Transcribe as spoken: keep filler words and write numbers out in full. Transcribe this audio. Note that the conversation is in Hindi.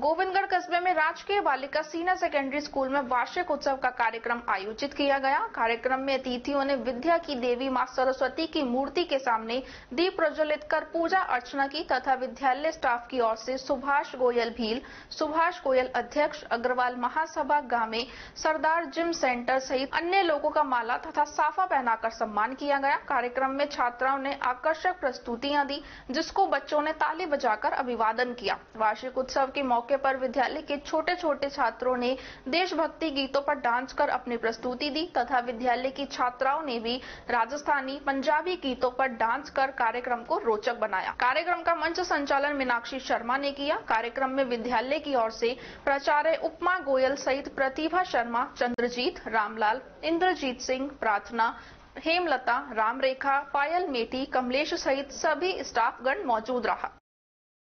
गोविंदगढ़ कस्बे में राजकीय बालिका सीना सेकेंडरी स्कूल में वार्षिक उत्सव का कार्यक्रम आयोजित किया गया। कार्यक्रम में अतिथियों ने विद्या की देवी मां सरस्वती की मूर्ति के सामने दीप प्रज्वलित कर पूजा अर्चना की तथा विद्यालय स्टाफ की ओर से सुभाष गोयल भील, सुभाष गोयल अध्यक्ष, अग्रवाल महासभा गांवे, सरदार जिम सेंटर सहित अन्य लोगों का माला तथा साफा पहनाकर सम्मान किया गया। कार्यक्रम में छात्राओं ने आकर्षक प्रस्तुतियां दी, जिसको बच्चों ने ताली बजाकर अभिवादन किया। वार्षिक उत्सव के मौके पर विद्यालय के छोटे छोटे छात्रों ने देशभक्ति गीतों पर डांस कर अपनी प्रस्तुति दी तथा विद्यालय की छात्राओं ने भी राजस्थानी, पंजाबी गीतों पर डांस कर कार्यक्रम को रोचक बनाया। कार्यक्रम का मंच संचालन मीनाक्षी शर्मा ने किया। कार्यक्रम में विद्यालय की ओर से प्राचार्य उपमा गोयल सहित प्रतिभा शर्मा, चंद्रजीत, रामलाल, इंद्रजीत सिंह, प्रार्थना, हेमलता, रामरेखा, पायल मेटी, कमलेश सहित सभी स्टाफगण मौजूद रहा।